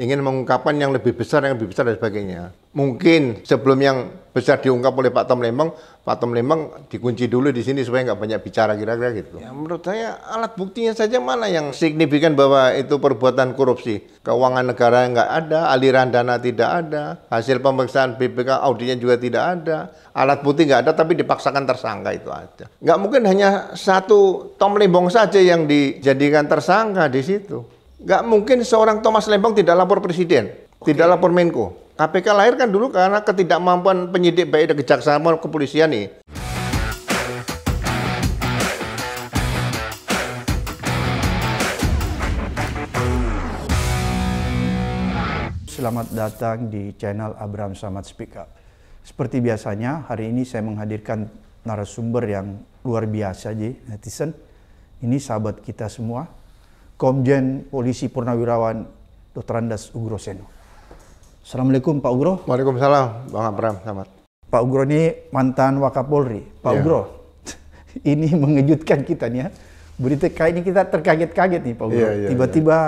ingin mengungkapkan yang lebih besar dan sebagainya. Mungkin sebelum yang besar diungkap oleh Pak Tom Lembong dikunci dulu di sini supaya nggak banyak bicara, kira-kira gitu. Ya, menurut saya alat buktinya saja mana yang signifikan bahwa itu perbuatan korupsi. Keuangan negara nggak ada, aliran dana tidak ada, hasil pemeriksaan BPK auditnya juga tidak ada, alat bukti nggak ada tapi dipaksakan tersangka, itu aja. Nggak mungkin hanya satu Tom Lembong saja yang dijadikan tersangka di situ. Nggak mungkin seorang Thomas Lembong tidak lapor presiden, tidak lapor Menko. KPK lahir kan dulu karena ketidakmampuan penyidik baik dari kejaksaan maupun kepolisian nih. Selamat datang di channel Abraham Samad Speak Up. Seperti biasanya, hari ini saya menghadirkan narasumber yang luar biasa, netizen. Ini sahabat kita semua, Komjen Polisi Purnawirawan Dr. Randas Oegroseno. Assalamualaikum Pak Ugro. Waalaikumsalam Bang Abraham Samad. Pak Ugro ini mantan Wakapolri. Pak Ugro, ini mengejutkan kita nih ya. Berita ini kita terkaget-kaget nih Pak Ugro. Tiba-tiba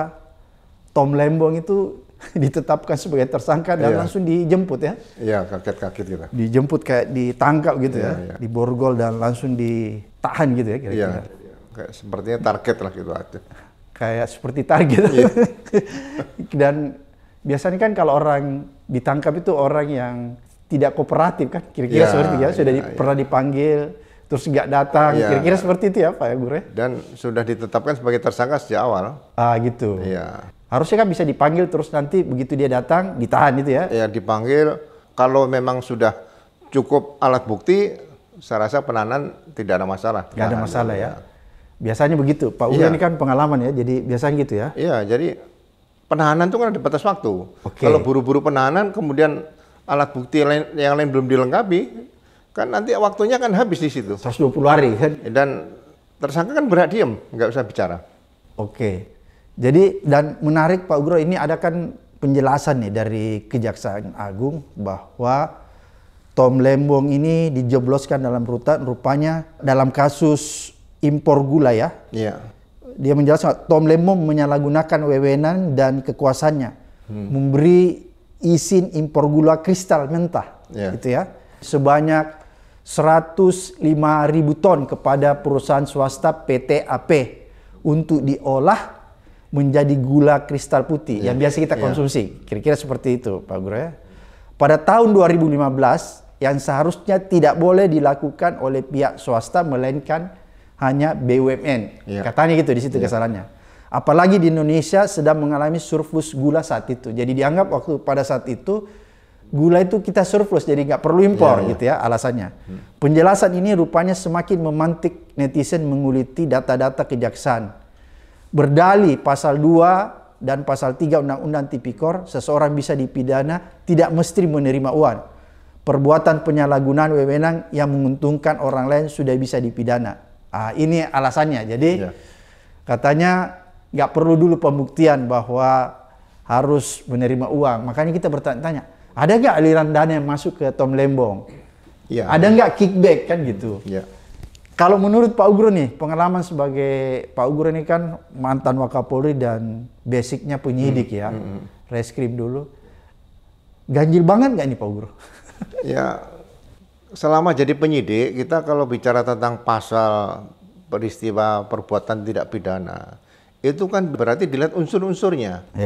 Tom Lembong itu ditetapkan sebagai tersangka dan langsung dijemput ya. Iya, kaget-kaget kita. Dijemput kayak ditangkap gitu ya. Diborgol dan langsung ditahan gitu ya kira-kira. Iya, kayak sepertinya target lah gitu aja. Kayak seperti target. Dan biasanya kan kalau orang ditangkap itu orang yang tidak kooperatif kan, kira-kira seperti itu ya, sudah pernah dipanggil, terus nggak datang, kira-kira seperti itu ya Pak ya Gure? Dan sudah ditetapkan sebagai tersangka sejak awal. Ah gitu. Iya. Harusnya kan bisa dipanggil terus nanti begitu dia datang ditahan itu ya? Iya dipanggil, kalau memang sudah cukup alat bukti, saya rasa penahanan tidak ada masalah. Nggak ada masalah ya. Biasanya begitu, Pak Gure ini kan pengalaman ya, jadi biasanya gitu ya? Iya, jadi penahanan itu kan ada batas waktu. Kalau buru-buru penahanan, kemudian alat bukti yang lain belum dilengkapi, kan nanti waktunya kan habis di situ. 120 hari kan? Dan tersangka kan berhak diem, nggak usah bicara. Oke. Jadi dan menarik Pak Ugro, ini ada kan penjelasan nih dari Kejaksaan Agung bahwa Tom Lembong ini dijebloskan dalam rutan rupanya dalam kasus impor gula ya. Iya. Dia menjelaskan, Tom Lembong menyalahgunakan wewenang dan kekuasaannya, memberi izin impor gula kristal mentah, gitu ya, sebanyak 105.000 ton kepada perusahaan swasta PT AP untuk diolah menjadi gula kristal putih yang biasa kita konsumsi. Kira-kira seperti itu, Pak Guru ya. Pada tahun 2015, yang seharusnya tidak boleh dilakukan oleh pihak swasta melainkan hanya BUMN, katanya gitu di situ kesalahannya. Apalagi di Indonesia sedang mengalami surplus gula saat itu. Jadi dianggap waktu pada saat itu gula itu kita surplus, jadi nggak perlu impor gitu ya alasannya. Penjelasan ini rupanya semakin memantik netizen menguliti data-data kejaksaan. Berdalih pasal 2 dan pasal 3 Undang-Undang Tipikor, seseorang bisa dipidana tidak mesti menerima uang. Perbuatan penyalahgunaan wewenang yang menguntungkan orang lain sudah bisa dipidana. Ah, ini alasannya. Jadi katanya nggak perlu dulu pembuktian bahwa harus menerima uang. Makanya kita bertanya-tanya, ada nggak aliran dana yang masuk ke Tom Lembong? Ada nggak kickback kan gitu? Kalau menurut Pak Ugro nih, pengalaman sebagai Pak Ugro ini kan mantan Wakapolri dan basicnya penyidik ya, reskrim dulu. Ganjil banget nggak nih Pak Ugro? Selama jadi penyidik, kita kalau bicara tentang pasal peristiwa perbuatan tidak pidana, itu kan berarti dilihat unsur-unsurnya.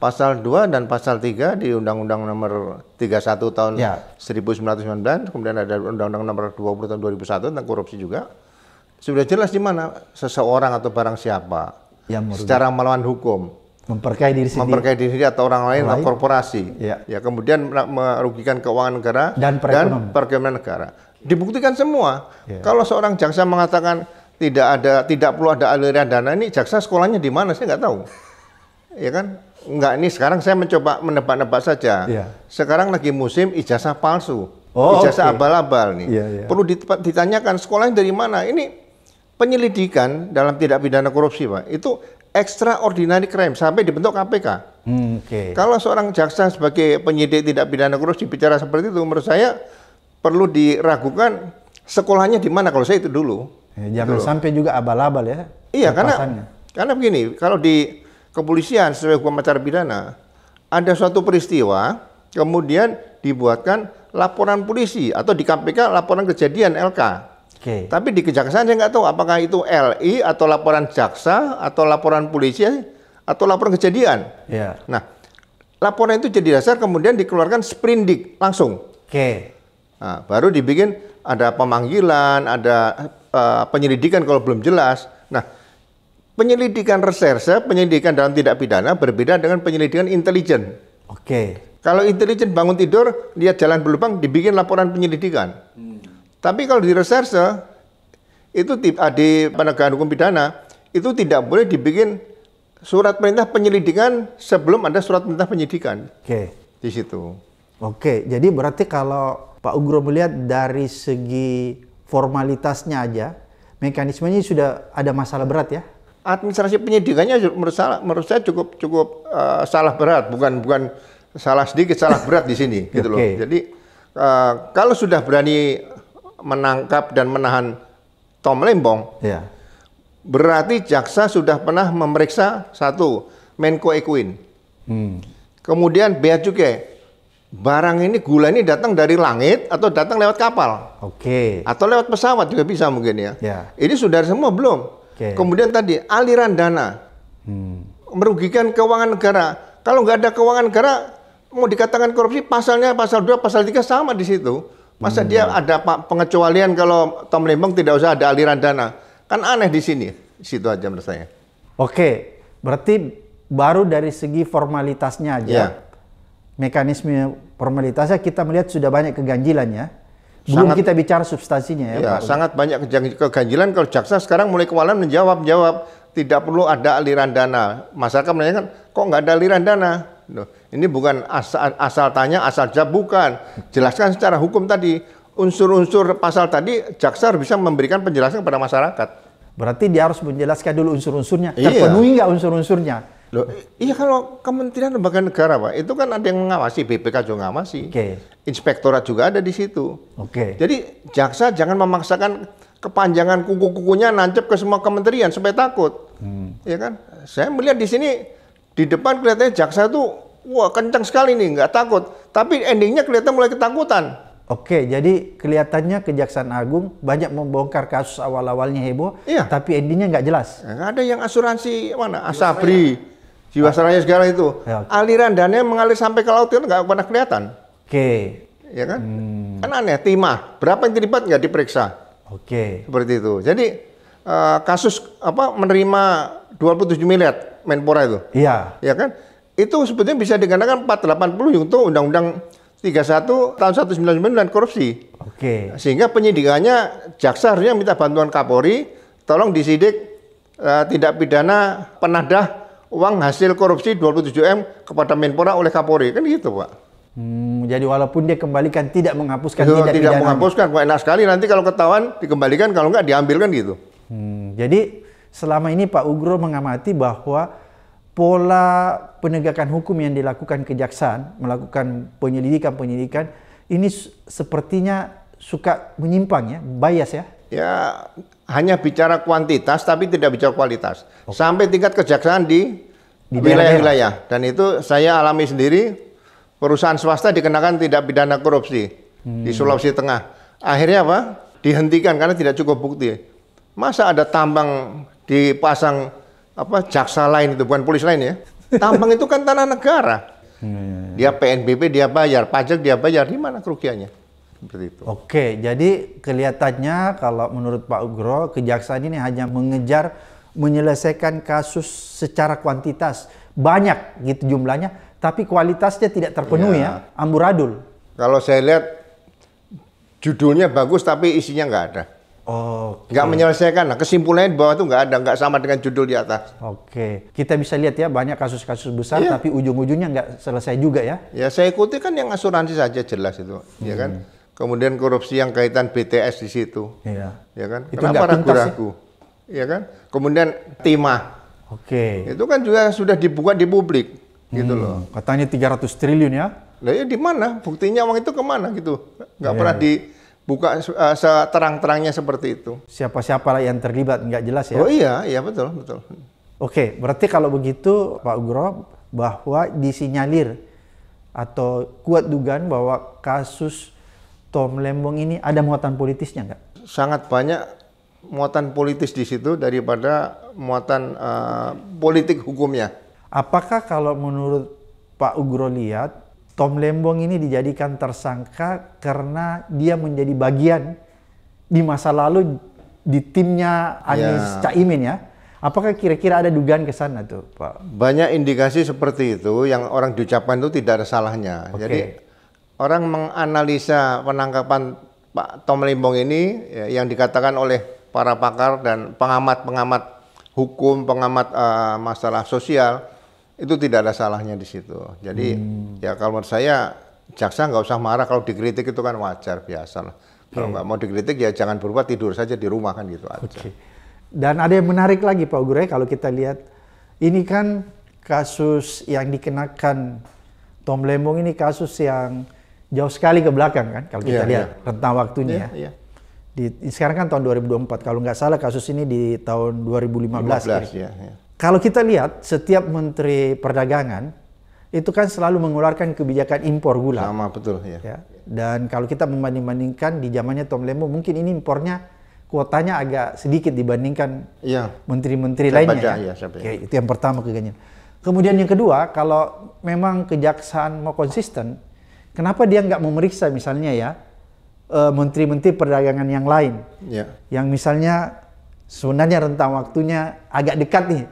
Pasal 2 dan pasal 3 di Undang-Undang nomor 31 tahun 1999, kemudian ada Undang-Undang nomor 20 tahun 2001 tentang korupsi juga. Sudah jelas di mana seseorang atau barang siapa yang secara melawan hukum memperkaya diri sendiri atau orang lain atau korporasi, kemudian merugikan keuangan negara dan perekonomian negara. Dibuktikan semua. Kalau seorang jaksa mengatakan tidak perlu ada aliran dana, ini jaksa sekolahnya di mana saya nggak tahu, ya kan? Nggak, ini sekarang saya mencoba menebak-nebak saja. Sekarang lagi musim ijazah palsu, ijazah abal-abal nih. Perlu ditanyakan sekolahnya dari mana. Ini penyelidikan dalam tidak pidana korupsi, Pak, itu extraordinary crime sampai dibentuk KPK. Kalau seorang jaksa sebagai penyidik tidak pidana korupsi bicara seperti itu, menurut saya perlu diragukan sekolahnya di mana. Kalau saya itu dulu. Jangan sampai juga abal-abal ya. Iya, karena begini, kalau di kepolisian sesuai hukum acara pidana ada suatu peristiwa, kemudian dibuatkan laporan polisi atau di KPK laporan kejadian LK. Okay. Tapi di kejaksaan saya nggak tahu apakah itu LI atau laporan jaksa atau laporan polisi atau laporan kejadian. Yeah. Nah, laporan itu jadi dasar kemudian dikeluarkan sprindik langsung. Oke. Okay. Nah, baru dibikin ada pemanggilan, ada penyelidikan kalau belum jelas. Nah, penyelidikan reserse, penyelidikan dalam tindak pidana berbeda dengan penyelidikan intelijen. Oke. Okay. Kalau intelijen bangun tidur, lihat jalan berlubang, dibikin laporan penyelidikan. Hmm. Tapi kalau di reserse, itu di penegakan hukum pidana, itu tidak boleh dibikin surat perintah penyelidikan sebelum ada surat perintah penyidikan. Oke. Di situ. Oke, jadi berarti kalau Pak Oegro melihat dari segi formalitasnya aja, mekanismenya sudah ada masalah berat ya? Administrasi penyidikannya menurut saya cukup salah berat, bukan salah sedikit, salah berat di sini. Gitu loh. Jadi kalau sudah berani menangkap dan menahan Tom Lembong, ya, berarti jaksa sudah pernah memeriksa satu Menko Ekuin, kemudian bea cukai, barang ini gula ini datang dari langit atau datang lewat kapal, oke, atau lewat pesawat juga bisa mungkin ya, ya. Ini sudah semua belum, okay. Kemudian tadi aliran dana merugikan keuangan negara. Kalau nggak ada keuangan negara mau dikatakan korupsi, pasalnya pasal 2, pasal 3 sama di situ. Masa dia ada pengecualian kalau Tom Lembong tidak usah ada aliran dana? Kan aneh di sini. Situ aja menurut saya. Oke, berarti baru dari segi formalitasnya aja. Yeah. Mekanisme formalitasnya kita melihat sudah banyak keganjilannya. Belum sangat, kita bicara substansinya ya. Yeah, sangat banyak keganjilan. Kalau jaksa sekarang mulai kewalahan menjawab. Tidak perlu ada aliran dana. Masyarakat menanyakan, kok nggak ada aliran dana? Loh, ini bukan asal tanya, asal jawab, bukan. Jelaskan secara hukum tadi. Unsur-unsur pasal tadi, jaksa harus bisa memberikan penjelasan kepada masyarakat. Berarti dia harus menjelaskan dulu unsur-unsurnya. Iya. Terpenuhi nggak unsur-unsurnya? Loh, iya, kalau Kementerian Lembaga Negara, Pak, itu kan ada yang mengawasi, BPK juga mengawasi. Okay. Inspektorat juga ada di situ. Oke. Okay. Jadi jaksa jangan memaksakan kepanjangan kuku-kukunya nancep ke semua kementerian supaya takut, ya kan? Saya melihat di sini di depan kelihatannya jaksa itu wah kencang sekali nih, nggak takut, tapi endingnya kelihatan mulai ketakutan. Oke, jadi kelihatannya Kejaksaan Agung banyak membongkar kasus awal-awalnya heboh, iya, tapi endingnya nggak jelas. Nggak ada yang asuransi mana, Asabri, Jiwasraya segala itu, ya, okay. Aliran dana mengalir sampai ke laut itu nggak pernah kelihatan. Oke, ya kan? Kan aneh, timah berapa yang terlibat nggak diperiksa. Oke, seperti itu. Jadi kasus apa menerima 27 miliar Menpora itu. Iya. Ya kan? Itu sebetulnya bisa dikenakan 480 untuk Undang-Undang 31 tahun 1999 korupsi. Oke. Sehingga penyidikannya jaksa harusnya minta bantuan Kapolri, tolong disidik tindak pidana penadah uang hasil korupsi 27 M kepada Menpora oleh Kapolri. Kan gitu, Pak. Jadi walaupun dia kembalikan tidak menghapuskan tidak menghapuskan, kok enak sekali nanti kalau ketahuan dikembalikan, kalau nggak diambilkan gitu. Jadi selama ini Pak Oegro mengamati bahwa pola penegakan hukum yang dilakukan kejaksaan melakukan penyelidikan ini sepertinya suka menyimpang ya, bias ya. Ya hanya bicara kuantitas tapi tidak bicara kualitas. Okay. Sampai tingkat kejaksaan di wilayah-wilayah, dan itu saya alami sendiri. Perusahaan swasta dikenakan tindak pidana korupsi di Sulawesi Tengah. Akhirnya apa? Dihentikan karena tidak cukup bukti. Masa ada tambang dipasang apa jaksa lain itu, bukan polis lain ya? Tambang itu kan tanah negara. Dia PNBP dia bayar, pajak dia bayar, di mana kerugiannya? Seperti itu. Oke, jadi kelihatannya kalau menurut Pak Oegro, kejaksaan ini hanya mengejar menyelesaikan kasus secara kuantitas. Banyak gitu jumlahnya. Tapi kualitasnya tidak terpenuhi ya, amburadul. Kalau saya lihat judulnya bagus tapi isinya nggak ada. Oh, nggak menyelesaikan. Nah, kesimpulannya di bawah itu nggak ada, nggak sama dengan judul di atas. Oke, kita bisa lihat ya banyak kasus-kasus besar tapi ujung-ujungnya nggak selesai juga ya. Ya saya ikuti kan yang asuransi saja jelas itu, ya kan. Kemudian korupsi yang kaitan BTS di situ, ya kan. Itu kenapa ragu-ragu, ya kan. Kemudian timah, itu kan juga sudah dibuka di publik. Gitu loh. Katanya 300 triliun ya. Nah, ya di mana? Buktinya uang itu kemana gitu? Nggak pernah dibuka seterang-terangnya seperti itu. Siapa-siapa yang terlibat nggak jelas ya? Oh iya, betul. Oke, berarti kalau begitu Pak Oegro bahwa disinyalir atau kuat dugaan bahwa kasus Tom Lembong ini ada muatan politisnya nggak? Sangat banyak muatan politis di situ daripada muatan politik hukumnya. Apakah kalau menurut Pak Ugro lihat, Tom Lembong ini dijadikan tersangka karena dia menjadi bagian di masa lalu di timnya Anies Caimin ya? Apakah kira-kira ada dugaan ke sana tuh, Pak? Banyak indikasi seperti itu yang orang diucapkan itu tidak ada salahnya. Okay. Jadi orang menganalisa penangkapan Pak Tom Lembong ini ya, yang dikatakan oleh para pakar dan pengamat-pengamat hukum, pengamat masalah sosial, itu tidak ada salahnya di situ. Jadi ya kalau menurut saya jaksa nggak usah marah kalau dikritik, itu kan wajar, biasa lah. Kalau nggak mau dikritik ya jangan berubah, tidur saja di rumah kan gitu aja. Okay. Dan ada yang menarik lagi Pak Ugro, kalau kita lihat ini kan kasus yang dikenakan Tom Lembong ini kasus yang jauh sekali ke belakang kan kalau kita lihat rentang waktunya ya. Sekarang kan tahun 2024, kalau nggak salah kasus ini di tahun 2015. Kalau kita lihat setiap Menteri Perdagangan itu kan selalu mengeluarkan kebijakan impor gula. Sama betul ya. Dan kalau kita membanding-bandingkan di zamannya Tom Lembong mungkin ini impornya kuotanya agak sedikit dibandingkan menteri-menteri lainnya. Oke, itu yang pertama kegagalan. Kemudian yang kedua, kalau memang kejaksaan mau konsisten, kenapa dia nggak memeriksa misalnya ya menteri-menteri perdagangan yang lain, yang misalnya sebenarnya rentang waktunya agak dekat nih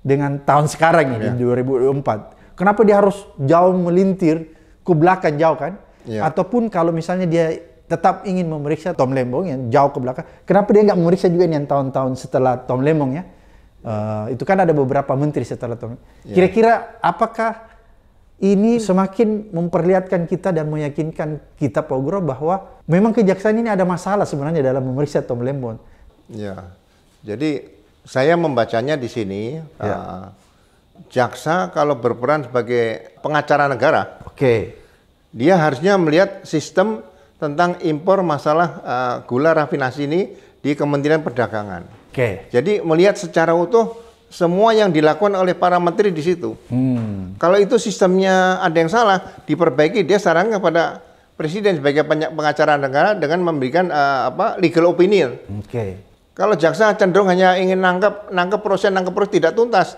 dengan tahun sekarang ini di 2024. Kenapa dia harus jauh melintir ke belakang jauh kan? Ataupun kalau misalnya dia tetap ingin memeriksa Tom Lembong yang jauh ke belakang, kenapa dia nggak memeriksa juga yang tahun-tahun setelah Tom Lembong ya? Itu kan ada beberapa menteri setelah Tom Lembong. Kira-kira apakah ini semakin memperlihatkan kita dan meyakinkan kita Pak Ugro bahwa memang kejaksaan ini ada masalah sebenarnya dalam memeriksa Tom Lembong? Ya, jadi saya membacanya di sini, jaksa kalau berperan sebagai pengacara negara, dia harusnya melihat sistem tentang impor masalah gula rafinasi ini di Kementerian Perdagangan. Jadi melihat secara utuh semua yang dilakukan oleh para menteri di situ. Kalau itu sistemnya ada yang salah, diperbaiki. Dia sarankan kepada Presiden sebagai pengacara negara dengan memberikan legal opinion. Kalau jaksa cenderung hanya ingin nangkep proses tidak tuntas,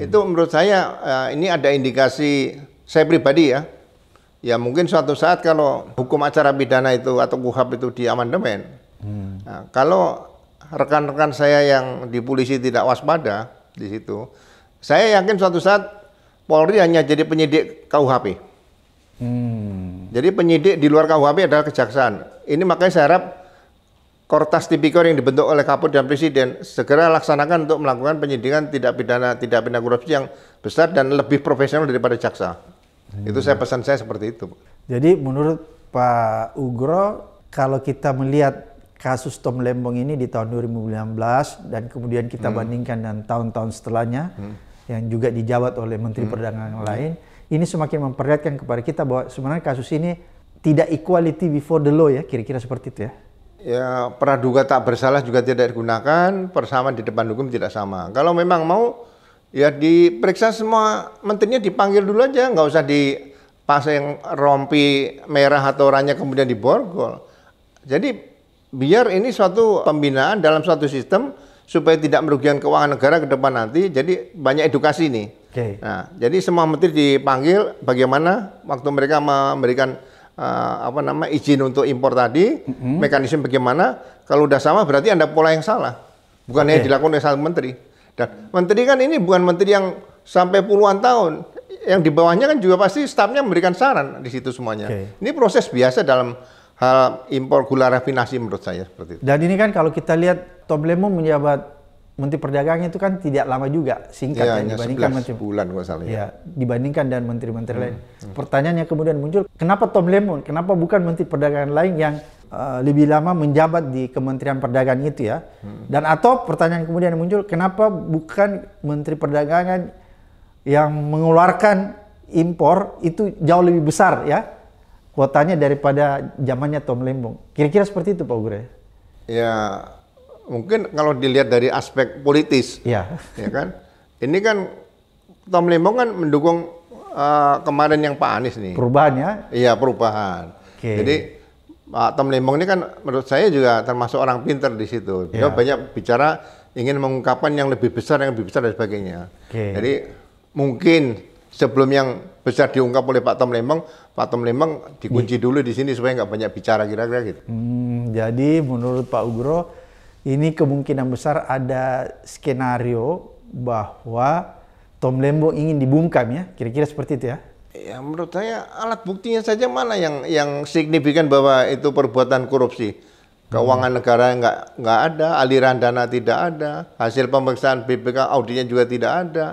itu menurut saya ini ada indikasi. Saya pribadi ya. Ya mungkin suatu saat kalau hukum acara pidana itu atau KUHAP itu di amandemen, nah, kalau rekan-rekan saya yang di polisi tidak waspada di situ, saya yakin suatu saat Polri hanya jadi penyidik KUHP. Jadi penyidik di luar KUHP adalah kejaksaan. Ini makanya saya harap Kortas Tipikor yang dibentuk oleh Kapolri dan Presiden segera laksanakan untuk melakukan penyidikan tindak pidana korupsi yang besar dan lebih profesional daripada jaksa. Itu saya pesan saya seperti itu. Jadi menurut Pak Ugro, kalau kita melihat kasus Tom Lembong ini di tahun 2019 dan kemudian kita bandingkan dengan tahun-tahun setelahnya yang juga dijawab oleh Menteri Perdagangan lain, ini semakin memperlihatkan kepada kita bahwa sebenarnya kasus ini tidak equality before the law ya, kira-kira seperti itu ya. Ya, praduga tak bersalah juga tidak digunakan, persamaan di depan hukum tidak sama. Kalau memang mau ya diperiksa semua menterinya, dipanggil dulu aja, nggak usah dipasang rompi merah atau oranye kemudian diborgol. Jadi biar ini suatu pembinaan dalam suatu sistem supaya tidak merugikan keuangan negara ke depan nanti. Jadi banyak edukasi nih. Nah, jadi semua menteri dipanggil bagaimana waktu mereka memberikan izin untuk impor tadi, mekanisme bagaimana. Kalau udah sama berarti ada pola yang salah, bukan yang dilakukan oleh satu menteri. Dan menteri kan ini bukan menteri yang sampai puluhan tahun, yang di bawahnya kan juga pasti stafnya memberikan saran di situ semuanya. Ini proses biasa dalam hal impor gula rafinasi menurut saya seperti itu. Dan ini kan kalau kita lihat Tom Lembong menjabat Menteri Perdagangan itu kan tidak lama juga, singkat ya, ya dibandingkan 11 bulan kalau salah ya. Dibandingkan dan menteri-menteri lain. Pertanyaannya kemudian muncul, kenapa Tom Lembong, kenapa bukan Menteri Perdagangan lain yang lebih lama menjabat di Kementerian Perdagangan itu ya? Dan atau pertanyaan kemudian muncul, kenapa bukan Menteri Perdagangan yang mengeluarkan impor itu jauh lebih besar ya kuotanya daripada zamannya Tom Lembong? Kira-kira seperti itu Pak Ugro. Ya mungkin kalau dilihat dari aspek politis, ya kan, ini kan Tom Lembong kan mendukung kemarin yang Pak Anies nih. Perubahan ya? Iya, perubahan. Okay. Jadi Pak Tom Lembong ini kan menurut saya juga termasuk orang pinter di situ. Dia banyak bicara, ingin mengungkapkan yang lebih besar dan sebagainya. Okay. Jadi mungkin sebelum yang besar diungkap oleh Pak Tom Lembong, Pak Tom Lembong dikunci dulu di sini supaya nggak banyak bicara kira-kira gitu. Jadi menurut Pak Ugro, ini kemungkinan besar ada skenario bahwa Tom Lembong ingin dibungkam ya, kira-kira seperti itu ya? Ya menurut saya alat buktinya saja mana yang signifikan bahwa itu perbuatan korupsi. Keuangan negara nggak ada, aliran dana tidak ada, hasil pemeriksaan BPK auditnya juga tidak ada,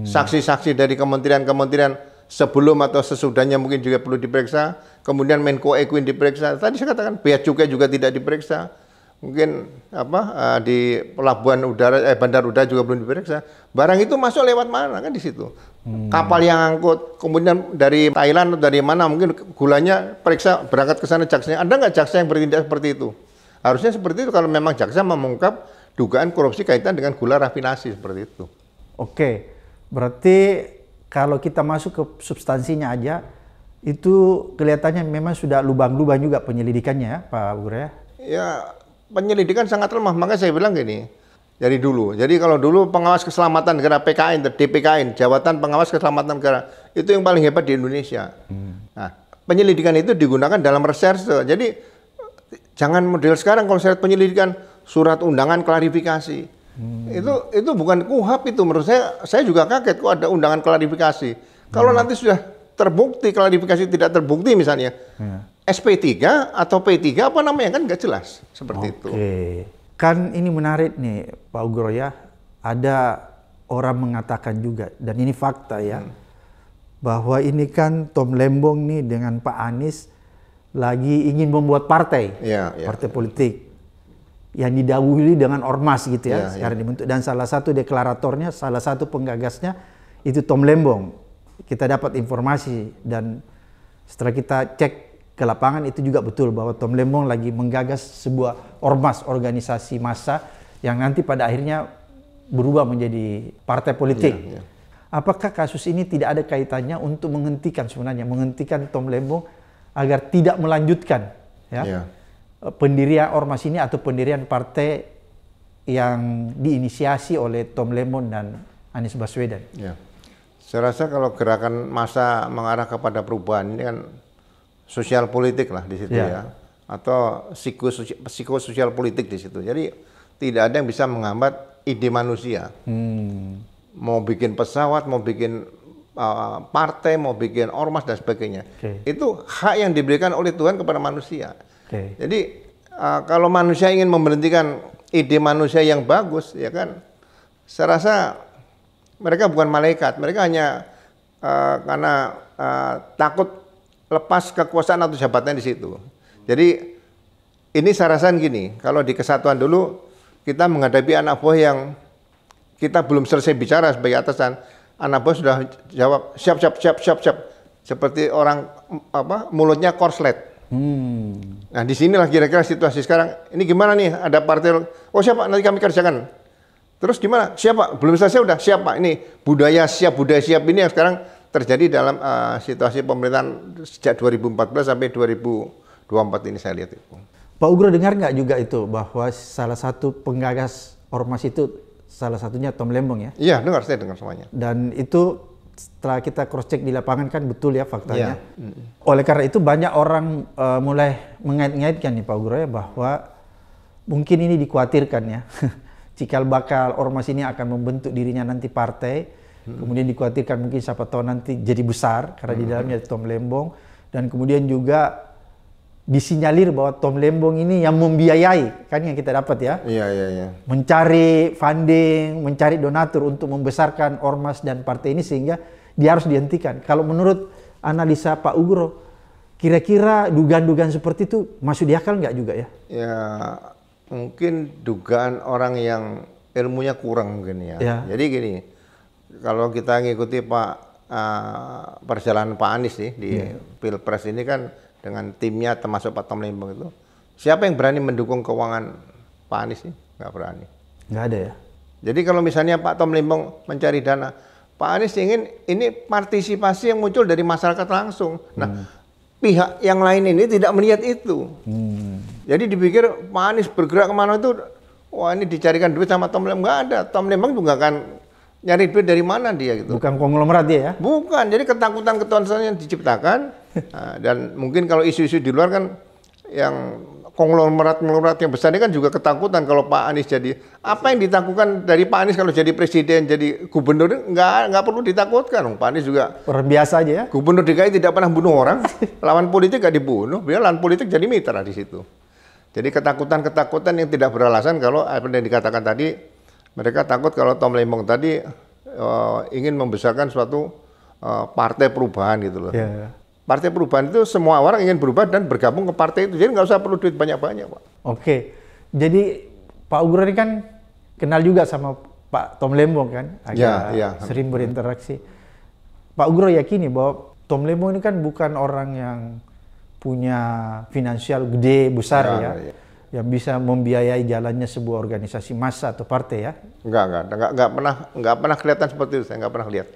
saksi-saksi dari kementerian-kementerian sebelum atau sesudahnya mungkin juga perlu diperiksa, kemudian Menko Ekuin diperiksa, tadi saya katakan bea cukai juga tidak diperiksa, mungkin apa di pelabuhan udara bandar udara juga belum diperiksa. Barang itu masuk lewat mana kan di situ. Kapal yang angkut kemudian dari Thailand dari mana mungkin gulanya periksa berangkat ke sana jaksanya. Ada nggak jaksa yang bertindak seperti itu? Harusnya seperti itu kalau memang jaksa mengungkap dugaan korupsi kaitan dengan gula rafinasi seperti itu. Oke. Berarti kalau kita masuk ke substansinya aja itu kelihatannya memang sudah lubang-lubang juga penyelidikannya ya, Pak Ugro ya. Ya, penyelidikan sangat lemah, makanya saya bilang gini dari dulu. Jadi kalau dulu pengawas keselamatan negara PKN, DPKN, jabatan pengawas keselamatan negara itu yang paling hebat di Indonesia. Nah, penyelidikan itu digunakan dalam reserse. Jadi jangan model sekarang kalau syarat penyelidikan surat undangan klarifikasi. Itu bukan KUHAP itu menurut saya juga kaget kok ada undangan klarifikasi. Kalau nanti sudah terbukti klarifikasi tidak terbukti misalnya. SP3 atau P3 apa namanya kan nggak jelas seperti itu. Kan ini menarik nih Pak Ugro ya, ada orang mengatakan juga dan ini fakta ya bahwa ini kan Tom Lembong nih dengan Pak Anies lagi ingin membuat partai, partai politik yang didahului dengan ormas gitu ya sekarang dibentuk dan salah satu deklaratornya, salah satu penggagasnya itu Tom Lembong. Kita dapat informasi dan setelah kita cek ke lapangan itu juga betul bahwa Tom Lembong lagi menggagas sebuah ormas organisasi massa yang nanti pada akhirnya berubah menjadi partai politik. Apakah kasus ini tidak ada kaitannya untuk menghentikan Tom Lembong agar tidak melanjutkan pendirian ormas ini atau pendirian partai yang diinisiasi oleh Tom Lembong dan Anies Baswedan? Saya rasa kalau gerakan massa mengarah kepada perubahan ini kan sosial politik lah di situ ya, atau psikososial politik di situ. Jadi tidak ada yang bisa menghambat ide manusia. Mau bikin pesawat, mau bikin partai, mau bikin ormas dan sebagainya. Itu hak yang diberikan oleh Tuhan kepada manusia. Jadi kalau manusia ingin memberhentikan ide manusia yang bagus, ya kan, saya rasa mereka bukan malaikat, mereka hanya karena takut lepas kekuasaan atau jabatannya di situ. Jadi ini sarasan gini, kalau di kesatuan dulu kita menghadapi anak buah yang kita belum selesai bicara sebagai atasan, anak buah sudah jawab siap seperti orang apa mulutnya korslet. Nah disinilah kira-kira situasi sekarang. Ini gimana nih ada partai? Oh siapa nanti kami kerjakan. Terus gimana? Siapa? Belum selesai udah siapa? Ini budaya siap ini yang sekarang terjadi dalam situasi pemerintahan sejak 2014 sampai 2024 ini saya lihat itu. Pak Ugro dengar nggak juga itu bahwa salah satu penggagas ormas itu salah satunya Tom Lembong ya? Iya dengar, saya dengar semuanya. Dan itu setelah kita cross check di lapangan kan betul ya faktanya. Oleh karena itu banyak orang mulai mengait-ngaitkan nih Pak Ugro ya bahwa mungkin ini dikhawatirkan ya. Cikal bakal ormas ini akan membentuk dirinya nanti partai. Kemudian dikhawatirkan mungkin siapa tahu nanti jadi besar karena di dalamnya ada Tom Lembong dan kemudian juga disinyalir bahwa Tom Lembong ini yang membiayai kan yang kita dapat ya. Mencari funding, mencari donatur untuk membesarkan ormas dan partai ini sehingga dia harus dihentikan. Kalau menurut analisa Pak Ugro, kira-kira dugaan-dugaan seperti itu masuk di akal nggak juga ya? Ya mungkin dugaan orang yang ilmunya kurang mungkin ya. Jadi gini. Kalau kita ngikuti perjalanan Pak Anies nih di Pilpres ini kan dengan timnya termasuk Pak Tom Lembong itu, siapa yang berani mendukung keuangan Pak Anies nih? Nggak berani. Nggak ada ya? Jadi kalau misalnya Pak Tom Lembong mencari dana, Pak Anies ingin ini partisipasi yang muncul dari masyarakat langsung. Nah, pihak yang lain ini tidak melihat itu. Jadi dipikir Pak Anies bergerak kemana itu, wah ini dicarikan duit sama Tom Lembong, nggak ada. Tom Lembong juga kan nyari duit dari mana dia gitu. Bukan konglomerat dia ya? Bukan, jadi ketakutan-ketakutan yang diciptakan. Nah, dan mungkin kalau isu-isu di luar kan yang konglomerat-konglomerat yang besar ini kan juga ketakutan kalau Pak Anies jadi. Apa yang ditakutkan dari Pak Anies kalau jadi presiden, jadi gubernur, nggak perlu ditakutkan. Pak Anies juga biasa aja ya. Gubernur DKI tidak pernah bunuh orang, lawan politik nggak dibunuh, dia lawan politik jadi mitra di situ. Jadi ketakutan-ketakutan yang tidak beralasan kalau apa yang dikatakan tadi. Mereka takut kalau Tom Lembong tadi ingin membesarkan suatu partai perubahan gitu loh. Yeah. Partai perubahan itu semua orang ingin berubah dan bergabung ke partai itu. Jadi nggak usah perlu duit banyak-banyak, Pak. Oke. Jadi Pak Ugro ini kan kenal juga sama Pak Tom Lembong kan? Agak sering berinteraksi. Pak Ugro yakini bahwa Tom Lembong ini kan bukan orang yang punya finansial gede, besar ya. Yang bisa membiayai jalannya sebuah organisasi massa atau partai ya? Enggak pernah kelihatan seperti itu, saya enggak pernah lihat.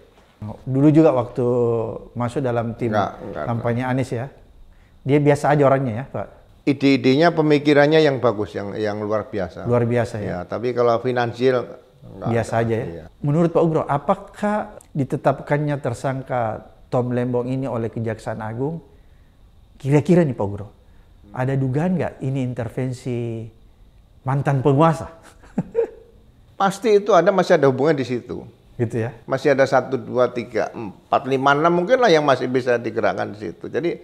Dulu juga waktu masuk dalam tim kampanye Anies ya, dia biasa aja orangnya ya Pak? Ide-idenya, pemikirannya yang bagus, yang luar biasa. Luar biasa ya? Ya, tapi kalau finansial biasa aja ya? Iya. Menurut Pak Ugro, apakah ditetapkannya tersangka Tom Lembong ini oleh Kejaksaan Agung, kira-kira nih Pak Ugro? Ada dugaan nggak ini intervensi mantan penguasa? Pasti itu ada, masih ada hubungan di situ. Gitu ya? Masih ada 1, 2, 3, 4, 5, 6 mungkin lah yang masih bisa digerakkan di situ. Jadi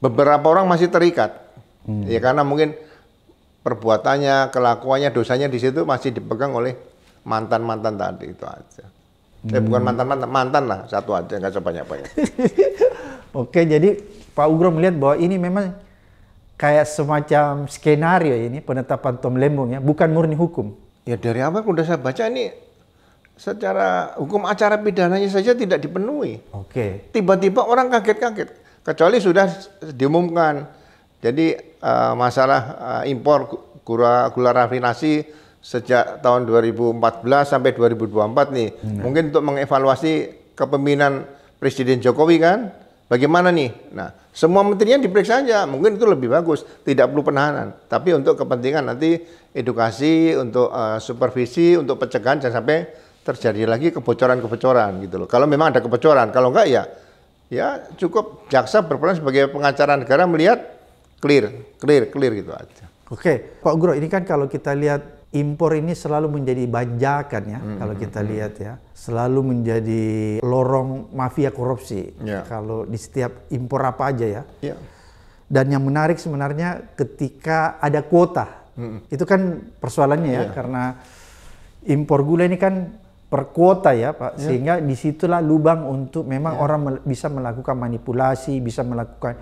beberapa orang masih terikat. Ya karena mungkin perbuatannya, kelakuannya, dosanya di situ masih dipegang oleh mantan-mantan tadi itu aja. Bukan mantan-mantan, mantan lah satu aja, nggak sebanyak-banyak. Oke, jadi Pak Ugro melihat bahwa ini memang kayak semacam skenario ini penetapan Tom Lembong ya, bukan murni hukum. Ya dari apa udah saya baca ini secara hukum acara pidananya saja tidak dipenuhi. Oke. Tiba-tiba orang kaget-kaget, kecuali sudah diumumkan. Jadi masalah impor gula rafinasi sejak tahun 2014 sampai 2024 nih, mungkin untuk mengevaluasi kepemimpinan Presiden Jokowi kan. Bagaimana nih? Nah, semua menterinya diperiksa aja, mungkin itu lebih bagus, tidak perlu penahanan. Tapi untuk kepentingan nanti edukasi, untuk supervisi, untuk pencegahan jangan sampai terjadi lagi kebocoran-kebocoran gitu loh. Kalau memang ada kebocoran, kalau enggak ya cukup jaksa berperan sebagai pengacara negara melihat clear gitu aja. Oke, Pak Ugro, ini kan kalau kita lihat impor ini selalu menjadi bajakan ya, kalau kita lihat ya. Selalu menjadi lorong mafia korupsi kalau di setiap impor apa aja ya. Dan yang menarik sebenarnya ketika ada kuota, itu kan persoalannya ya, karena impor gula ini kan per kuota ya Pak, sehingga disitulah lubang untuk memang orang bisa melakukan manipulasi, bisa melakukan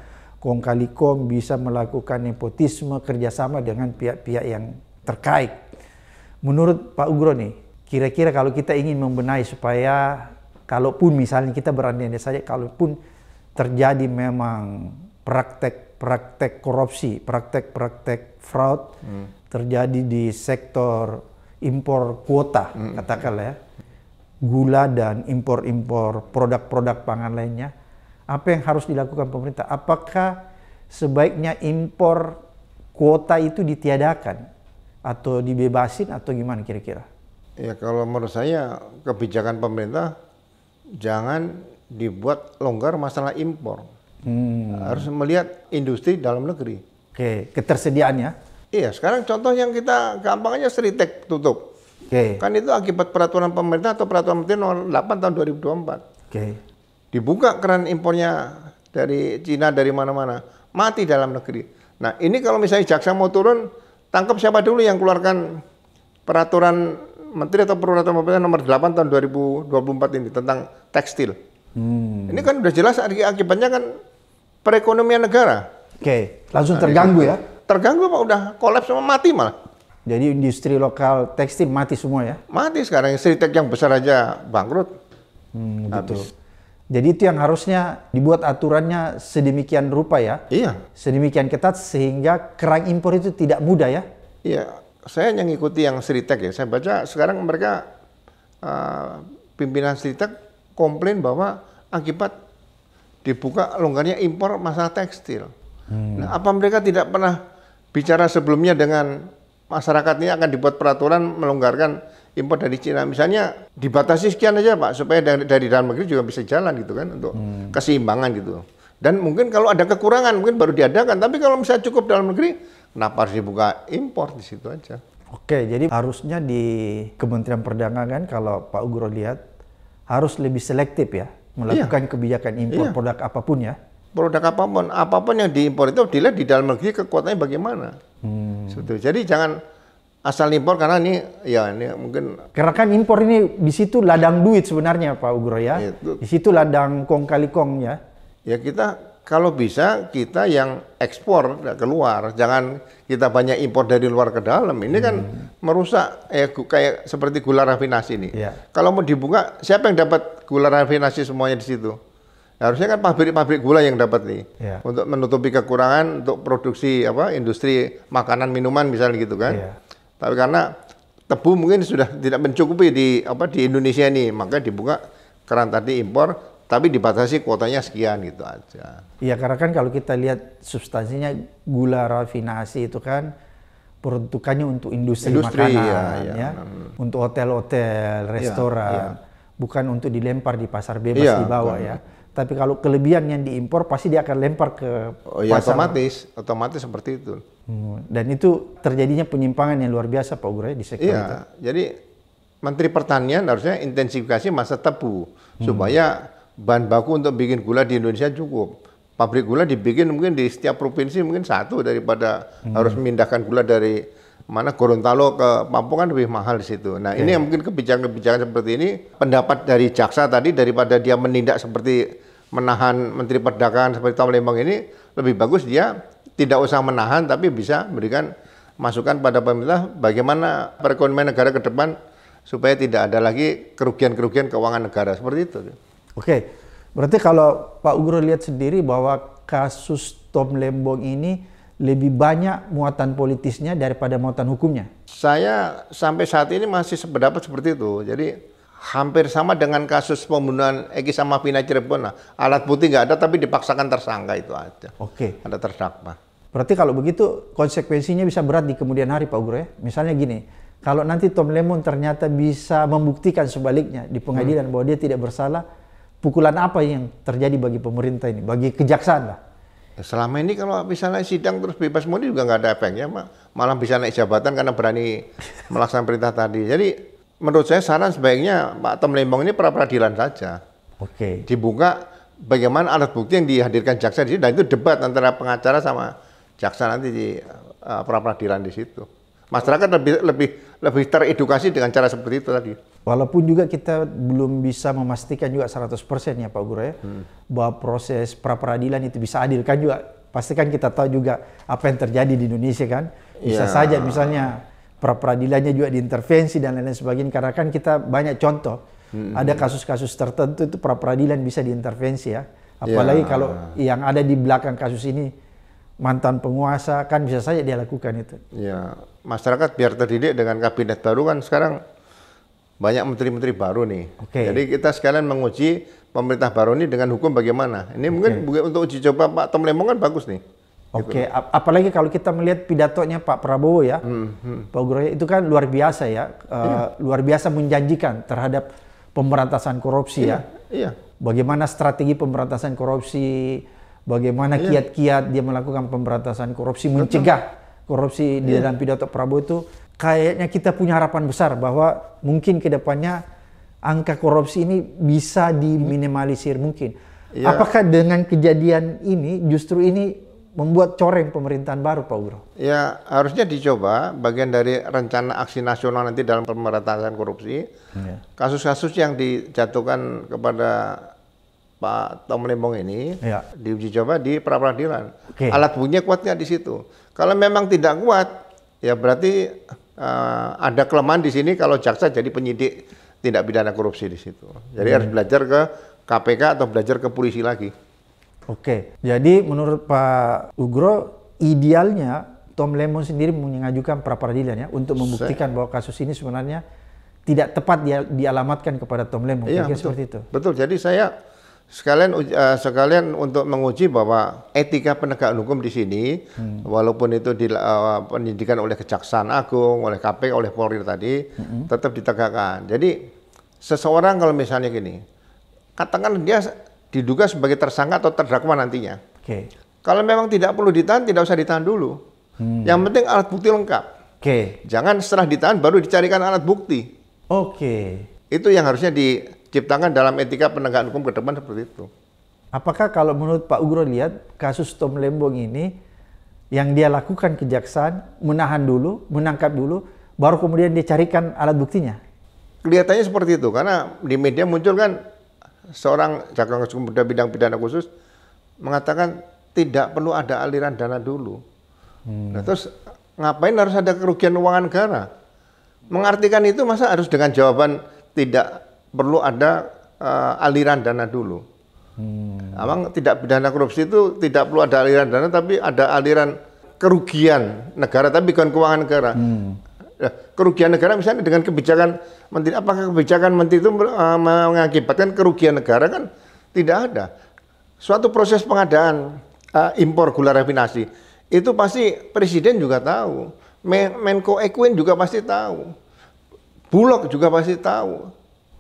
kong kali kong, bisa melakukan nepotisme kerjasama dengan pihak-pihak yang terkait. Menurut Pak Ugro nih, kira-kira kalau kita ingin membenahi supaya kalaupun misalnya kita berandai-andai saja, kalaupun terjadi memang praktek-praktek korupsi, praktek-praktek fraud terjadi di sektor impor kuota, katakanlah ya, gula dan impor-impor produk-produk pangan lainnya, apa yang harus dilakukan pemerintah? Apakah sebaiknya impor kuota itu ditiadakan atau dibebasin atau gimana kira-kira? Ya kalau menurut saya kebijakan pemerintah jangan dibuat longgar masalah impor. Harus melihat industri dalam negeri. Oke, ketersediaannya? Iya, sekarang contoh yang kita gampangnya Seritek tutup. Oke. Kan itu akibat peraturan pemerintah atau peraturan menteri nomor 8 tahun 2024. Oke. Dibuka keran impornya dari Cina, dari mana-mana, mati dalam negeri. Nah ini kalau misalnya jaksa mau turun, tangkap siapa dulu yang keluarkan peraturan menteri atau peraturan pemerintah nomor 8 tahun 2024 ini tentang tekstil. Ini kan udah jelas akibatnya kan perekonomian negara. Oke, langsung terganggu ya? Terganggu Pak, udah kolaps sama mati malah. Jadi industri lokal tekstil mati semua ya? Mati sekarang, Seritek yang besar aja bangkrut. Betul. Jadi itu yang harusnya dibuat aturannya sedemikian rupa ya? Iya. Sedemikian ketat sehingga kerang impor itu tidak mudah ya? Iya. Saya yang ngikuti yang Seritek ya, saya baca sekarang mereka pimpinan Seritek komplain bahwa akibat dibuka longgarnya impor masalah tekstil. Nah, apa mereka tidak pernah bicara sebelumnya dengan masyarakat ini akan dibuat peraturan melonggarkan impor dari Cina? Misalnya dibatasi sekian aja Pak, supaya dari dalam negeri juga bisa jalan gitu kan, untuk keseimbangan gitu. Dan mungkin kalau ada kekurangan mungkin baru diadakan, tapi kalau misalnya cukup dalam negeri, kenapa harus dibuka impor di situ aja? Oke, jadi harusnya di Kementerian Perdagangan kalau Pak Ugro lihat harus lebih selektif ya melakukan kebijakan impor produk apapun ya. Produk apapun yang diimpor itu dilihat di dalam negeri kekuatannya bagaimana. Jadi jangan asal impor karena ini ya ini mungkin. Karena kan impor ini di situ ladang duit sebenarnya Pak Ugro ya. Itu. Di situ ladang kong kali kong ya. Ya kita kalau bisa kita yang ekspor keluar, jangan kita banyak impor dari luar ke dalam. Ini kan merusak kayak seperti gula rafinasi ini. Kalau mau dibuka siapa yang dapat gula rafinasi semuanya di situ? Harusnya kan pabrik-pabrik gula yang dapat nih untuk menutupi kekurangan untuk produksi apa industri makanan minuman misalnya gitu kan. Tapi karena tebu mungkin sudah tidak mencukupi di apa di Indonesia nih, maka dibuka keran tadi impor tapi dibatasi kuotanya sekian gitu aja. Iya, karena kan kalau kita lihat substansinya gula rafinasi itu kan peruntukannya untuk industri makanan ya. Untuk hotel-hotel, restoran, bukan untuk dilempar di pasar bebas di bawah ya. Tapi kalau kelebihan yang diimpor pasti dia akan lempar ke pasar. Otomatis seperti itu. Dan itu terjadinya penyimpangan yang luar biasa Pak Ugro di sektor itu. Jadi Menteri Pertanian harusnya intensifikasi masa tebu supaya bahan baku untuk bikin gula di Indonesia cukup. Pabrik gula dibikin mungkin di setiap provinsi mungkin satu, daripada harus memindahkan gula dari mana Gorontalo ke Lampung kan lebih mahal di situ. Nah, ini yang mungkin kebijakan-kebijakan seperti ini, pendapat dari jaksa tadi daripada dia menindak seperti menahan Menteri Perdagangan seperti Thomas Lembong ini, lebih bagus dia tidak usah menahan tapi bisa memberikan masukan pada pemerintah bagaimana perekonomian negara ke depan supaya tidak ada lagi kerugian-kerugian keuangan negara seperti itu. Oke. Berarti kalau Pak Ugro lihat sendiri bahwa kasus Thomas Lembong ini lebih banyak muatan politisnya daripada muatan hukumnya? Saya sampai saat ini masih sependapat seperti itu. Jadi hampir sama dengan kasus pembunuhan Eki sama Pina Cirebon. Nah, alat bukti nggak ada tapi dipaksakan tersangka itu aja. Oke. Ada terdakwa. Berarti kalau begitu konsekuensinya bisa berat di kemudian hari Pak Ugro ya? Misalnya gini, kalau nanti Thomas Lembong ternyata bisa membuktikan sebaliknya di pengadilan bahwa dia tidak bersalah, pukulan apa yang terjadi bagi pemerintah ini, bagi kejaksaan lah? Selama ini kalau bisa naik sidang terus bebas murni juga nggak ada efeknya, malah bisa naik jabatan karena berani melaksanakan perintah tadi. Jadi menurut saya saran sebaiknya Pak Thomas Lembong ini pra-peradilan saja. Oke. Dibuka bagaimana alat bukti yang dihadirkan jaksa di situ, dan itu debat antara pengacara sama jaksa nanti di pra-peradilan di situ. Masyarakat lebih teredukasi dengan cara seperti itu tadi. Walaupun juga kita belum bisa memastikan juga 100% ya Pak Ugro ya, bahwa proses pra-peradilan itu bisa adil kan juga. Pastikan kita tahu juga apa yang terjadi di Indonesia kan. Bisa saja misalnya pra-peradilannya juga diintervensi dan lain-lain sebagainya. Karena kan kita banyak contoh, ada kasus-kasus tertentu itu pra-peradilan bisa diintervensi ya. Apalagi kalau yang ada di belakang kasus ini mantan penguasa kan bisa saja dia lakukan itu. Ya, masyarakat biar terdidik dengan kabinet baru kan sekarang banyak menteri-menteri baru nih. Jadi kita sekalian menguji pemerintah baru ini dengan hukum bagaimana. Ini mungkin untuk uji coba Pak Thomas Lembong kan bagus nih. Oke, apalagi kalau kita melihat pidatonya Pak Prabowo ya, Pak Ugro itu kan luar biasa ya, luar biasa menjanjikan terhadap pemberantasan korupsi ya. Bagaimana strategi pemberantasan korupsi, bagaimana kiat-kiat dia melakukan pemberantasan korupsi, mencegah korupsi di dalam pidato Prabowo itu, kayaknya kita punya harapan besar bahwa mungkin ke depannya angka korupsi ini bisa diminimalisir mungkin. Apakah dengan kejadian ini justru ini membuat coreng pemerintahan baru Pak Ugro? Ya, harusnya dicoba bagian dari rencana aksi nasional nanti dalam pemberantasan korupsi. Kasus-kasus yang dijatuhkan kepada Pak Thomas Lembong ini diuji coba di pra-peradilan. Alat buktinya kuat nggak di situ? Kalau memang tidak kuat, ya berarti ada kelemahan di sini kalau jaksa jadi penyidik tindak pidana korupsi di situ. Jadi harus belajar ke KPK atau belajar ke polisi lagi. Jadi menurut Pak Ugro, idealnya Thomas Lembong sendiri mengajukan pra-peradilan ya untuk membuktikan bahwa kasus ini sebenarnya tidak tepat dialamatkan kepada Tom Lembong. Iya, betul. Seperti itu. Betul. Jadi saya sekalian untuk menguji bahwa etika penegakan hukum di sini, walaupun itu di, pendidikan oleh Kejaksaan Agung, oleh KPK, oleh Polri tadi, tetap ditegakkan. Jadi seseorang kalau misalnya gini, katakan dia diduga sebagai tersangka atau terdakwa nantinya. Okay. Kalau memang tidak perlu ditahan, tidak usah ditahan dulu. Yang penting alat bukti lengkap. Okay. Jangan setelah ditahan baru dicarikan alat bukti. Oke. Okay. Itu yang harusnya diciptakan dalam etika penegakan hukum ke depan seperti itu. Apakah kalau menurut Pak Ugro lihat kasus Tom Lembong ini yang dia lakukan kejaksaan menahan dulu, menangkap dulu, baru kemudian dicarikan alat buktinya? Kelihatannya seperti itu karena di media muncul kan seorang jaksa agung bidang pidana khusus mengatakan tidak perlu ada aliran dana dulu. Nah, terus ngapain harus ada kerugian keuangan negara? Mengartikan itu masa harus dengan jawaban tidak perlu ada aliran dana dulu. Emang tidak pidana korupsi itu tidak perlu ada aliran dana, tapi ada aliran kerugian negara, tapi bukan keuangan negara. Kerugian negara misalnya dengan kebijakan menteri, apakah kebijakan menteri itu mengakibatkan kerugian negara? Kan tidak ada. Suatu proses pengadaan impor gula rafinasi, itu pasti Presiden juga tahu, Menko Ekuin juga pasti tahu, Bulog juga pasti tahu.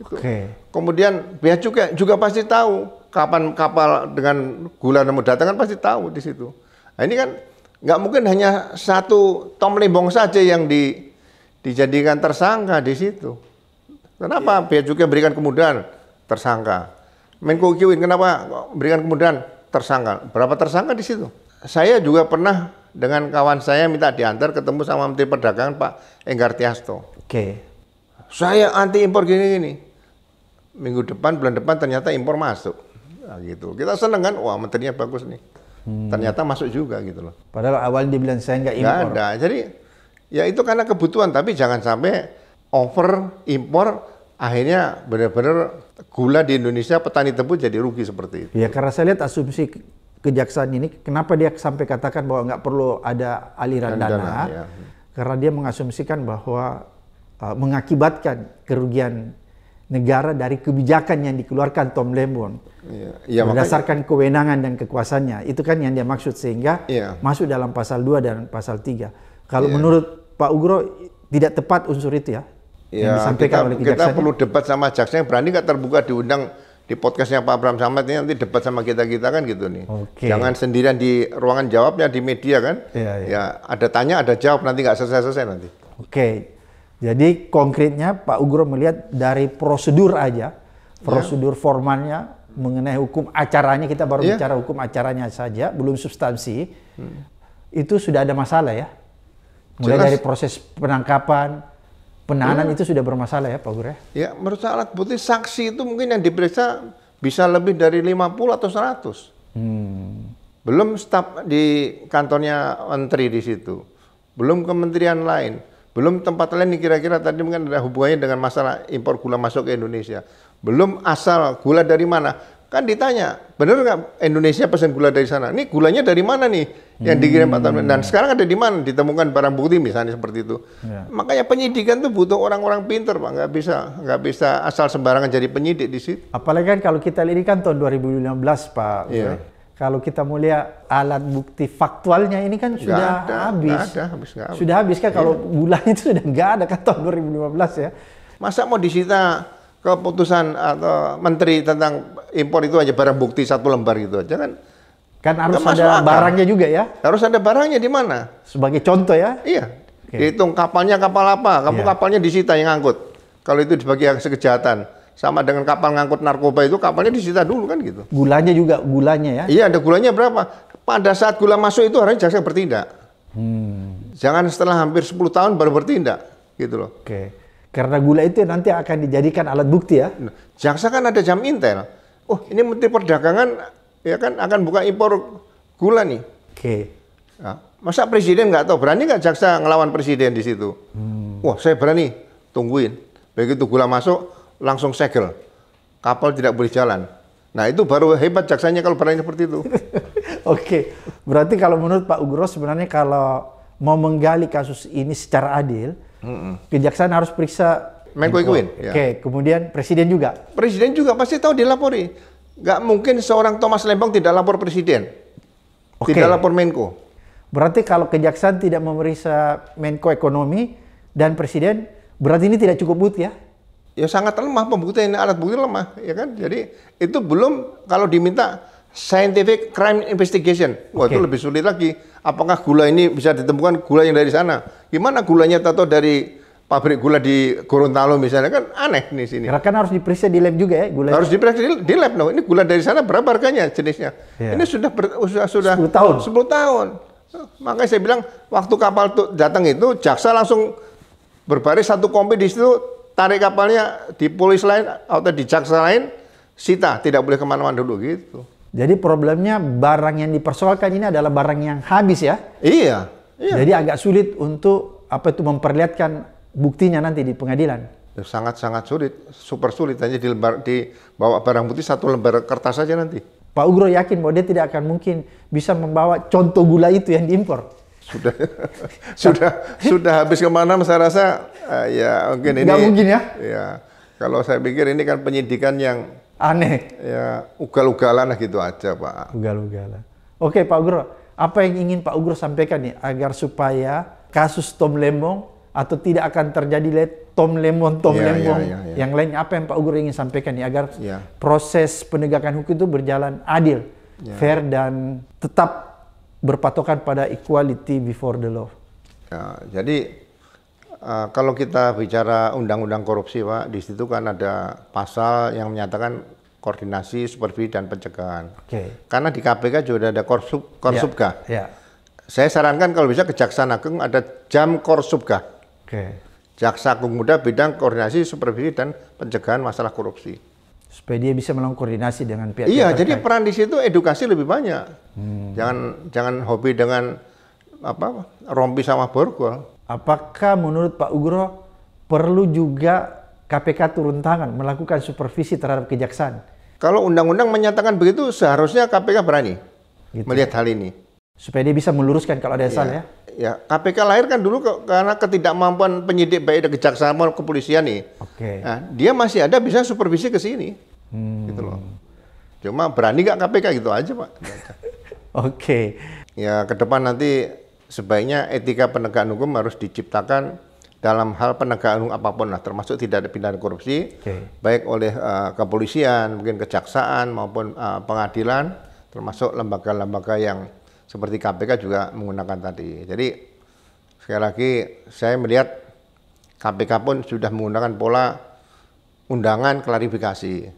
Okay. Kemudian bea cukai juga pasti tahu kapan kapal dengan gula mau datang, kan pasti tahu di situ. Nah, ini kan nggak mungkin hanya satu Tom Lembong saja yang dijadikan tersangka di situ. Kenapa bea cukai berikan kemudahan tersangka? Menko Ekuin kenapa berikan kemudahan tersangka? Berapa tersangka di situ? Saya juga pernah dengan kawan saya minta diantar ketemu sama Menteri Perdagangan Pak Enggar Tiasto. Oke. Okay. Saya anti impor gini-gini. Minggu depan, bulan depan ternyata impor masuk. Nah, gitu. Kita seneng kan, wah menterinya bagus nih. Ternyata masuk juga gitu loh. Padahal awalnya dibilang saya nggak impor. Nggak ada. Jadi ya itu karena kebutuhan, tapi jangan sampai over impor akhirnya benar-benar gula di Indonesia petani tebu jadi rugi seperti itu. Ya karena saya lihat asumsi kejaksaan ini, kenapa dia sampai katakan bahwa nggak perlu ada aliran dana ya. Karena dia mengasumsikan bahwa mengakibatkan kerugian negara dari kebijakan yang dikeluarkan Tom Lembong berdasarkan kewenangan dan kekuasaannya. Itu kan yang dia maksud, sehingga masuk dalam pasal 2 dan pasal 3. Kalau menurut Pak Ugro tidak tepat unsur itu ya, yang disampaikan oleh kejaksaan. Kita perlu debat sama jaksa yang berani nggak terbuka diundang di podcastnya Pak Abraham Samad ini, nanti debat sama kita-kita kan gitu nih. Okay. Jangan sendirian di ruangan jawabnya di media kan. Ya ada tanya ada jawab, nanti nggak selesai-selesai nanti. Oke. Okay. Jadi konkretnya Pak Ugro melihat dari prosedur aja, prosedur formalnya mengenai hukum acaranya, kita baru bicara hukum acaranya saja, belum substansi, itu sudah ada masalah ya? Mulai jelas. Dari proses penangkapan, penahanan itu sudah bermasalah ya Pak Ugro ya? Ya, menurut saya alat bukti saksi itu mungkin yang diperiksa bisa lebih dari 50 atau 100. Belum staf di kantornya menteri di situ, belum kementerian lain. Belum tempat lain yang kira-kira tadi mungkin ada hubungannya dengan masalah impor gula masuk ke Indonesia. Belum asal gula dari mana. Kan ditanya, bener nggak Indonesia pesan gula dari sana? Ini gulanya dari mana nih yang dikirim Pak Tom? Dan sekarang ada di mana? Ditemukan barang bukti misalnya seperti itu. Ya. Makanya penyidikan tuh butuh orang-orang pinter Pak. Nggak bisa asal sembarangan jadi penyidik di situ. Apalagi kan kalau kita lihat kan tahun 2015 Pak. Iya. Kalau kita mau lihat alat bukti faktualnya ini kan sudah habis. Sudah habis kan kalau gulanya itu sudah nggak ada kan tahun 2015 ya. Masa mau disita keputusan atau menteri tentang impor itu aja barang bukti satu lembar gitu aja kan. Kan harus ada barangnya juga ya. Harus ada barangnya di mana? Sebagai contoh ya. Iya. Okay. Dihitung kapalnya kapal apa, kamu kapalnya disita yang ngangkut. Kalau itu sebagai aksi kejahatan. Sama dengan kapal ngangkut narkoba itu kapalnya disita dulu kan gitu. Gulanya juga, gulanya ya? Iya, ada gulanya berapa. Pada saat gula masuk itu harusnya jaksa bertindak. Jangan setelah hampir 10 tahun baru bertindak gitu loh. Oke. Karena gula itu nanti akan dijadikan alat bukti ya? Nah, jaksa kan ada jam intel. Oh ini Menteri Perdagangan ya kan akan buka impor gula nih. Oke. Nah, masa Presiden nggak tahu? Berani nggak jaksa ngelawan Presiden di situ? Wah saya berani, tungguin. Begitu gula masuk langsung segel, kapal tidak boleh jalan. Nah itu baru hebat jaksanya kalau berani seperti itu. Oke, berarti kalau menurut Pak Ugro sebenarnya kalau mau menggali kasus ini secara adil, kejaksaan harus periksa Menko Ekuin. Oke, okay. Ya. Kemudian presiden juga. Presiden juga pasti tahu dilapori. Nggak mungkin seorang Thomas Lembong tidak lapor presiden, okay. Tidak lapor Menko. Berarti kalau kejaksaan tidak memeriksa Menko Ekonomi dan presiden, berarti ini tidak cukup bukti ya? Ya sangat lemah pembuktian, alat bukti lemah, ya kan? Jadi itu belum kalau diminta scientific crime investigation, wah okay. Itu lebih sulit lagi. Apakah gula ini bisa ditemukan gula yang dari sana? Gimana gulanya tato dari pabrik gula di Gorontalo misalnya, kan aneh nih sini. Karena kan harus diperiksa di lab juga ya gula. Harus diperiksa di lab, no. Ini gula dari sana berapa harganya jenisnya? Yeah. Ini sudah 10 tahun. 10 tahun. Makanya saya bilang waktu kapal datang itu jaksa langsung berbaris satu kompi di situ, tarik kapalnya di polis lain atau di jaksa lain, sita, tidak boleh kemana-mana dulu gitu. Jadi problemnya barang yang dipersoalkan ini adalah barang yang habis ya? Iya. Iya. Jadi agak sulit untuk memperlihatkan buktinya nanti di pengadilan. Sangat-sangat sulit, super sulit, hanya dibawa barang bukti satu lembar kertas saja nanti. Pak Oegro yakin bahwa dia tidak akan mungkin bisa membawa contoh gula itu yang diimpor. Sudah, sudah habis kemana? Saya rasa ya mungkin ini. Nggak mungkin ya? Ya, kalau saya pikir ini kan penyidikan yang aneh. Ya, ugal-ugalan gitu aja, Pak. Ugal-ugalan. Oke, Pak Oegro, apa yang ingin Pak Oegro sampaikan nih agar supaya kasus Tom Lembong atau tidak akan terjadi Tom Lembong yang lain, apa yang Pak Oegro ingin sampaikan nih agar proses penegakan hukum itu berjalan adil, fair dan tetap berpatokan pada equality before the law. Ya, jadi kalau kita bicara undang-undang korupsi, Pak, di situ kan ada pasal yang menyatakan koordinasi, supervisi dan pencegahan. Okay. Karena di KPK juga ada korsubga. Ya. Saya sarankan kalau bisa Kejaksaan Agung ada jam korsubga. Okay. Jaksa Agung Muda bidang koordinasi, supervisi dan pencegahan masalah korupsi. Supaya dia bisa melakukan koordinasi dengan pihak. Iya, jadi peran di situ edukasi lebih banyak. Jangan hobi dengan apa rompi sama borgol. Apakah menurut Pak Oegro perlu juga KPK turun tangan melakukan supervisi terhadap kejaksaan? Kalau undang-undang menyatakan begitu, seharusnya KPK berani gitu. Melihat hal ini. Supaya dia bisa meluruskan kalau ada salah ya. Ya, KPK lahir kan dulu karena ketidakmampuan penyidik baik dari kejaksaan maupun kepolisian nih. Okay. Nah, dia masih ada bisa supervisi ke sini. Gitu loh. Cuma berani nggak KPK gitu aja, Pak. Oke. Okay. Ya, ke depan nanti sebaiknya etika penegakan hukum harus diciptakan dalam hal penegakan hukum apapun lah, termasuk tidak ada pidana korupsi, okay. Baik oleh kepolisian, mungkin kejaksaan maupun pengadilan, termasuk lembaga-lembaga yang seperti KPK juga menggunakan tadi. Jadi sekali lagi saya melihat KPK pun sudah menggunakan pola undangan klarifikasi.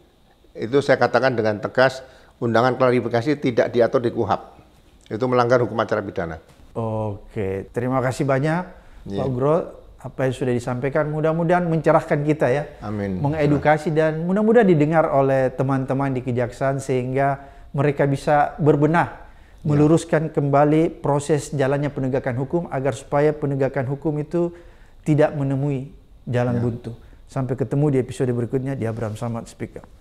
Itu saya katakan dengan tegas, undangan klarifikasi tidak diatur di KUHAP. Itu melanggar hukum acara pidana. Oke, terima kasih banyak Pak Oegro. Apa yang sudah disampaikan mudah-mudahan mencerahkan kita ya. Amin. Mengedukasi dan mudah-mudahan didengar oleh teman-teman di kejaksaan sehingga mereka bisa berbenah. Meluruskan kembali proses jalannya penegakan hukum agar supaya penegakan hukum itu tidak menemui jalan buntu. Sampai ketemu di episode berikutnya di Abraham Samad Speak Up.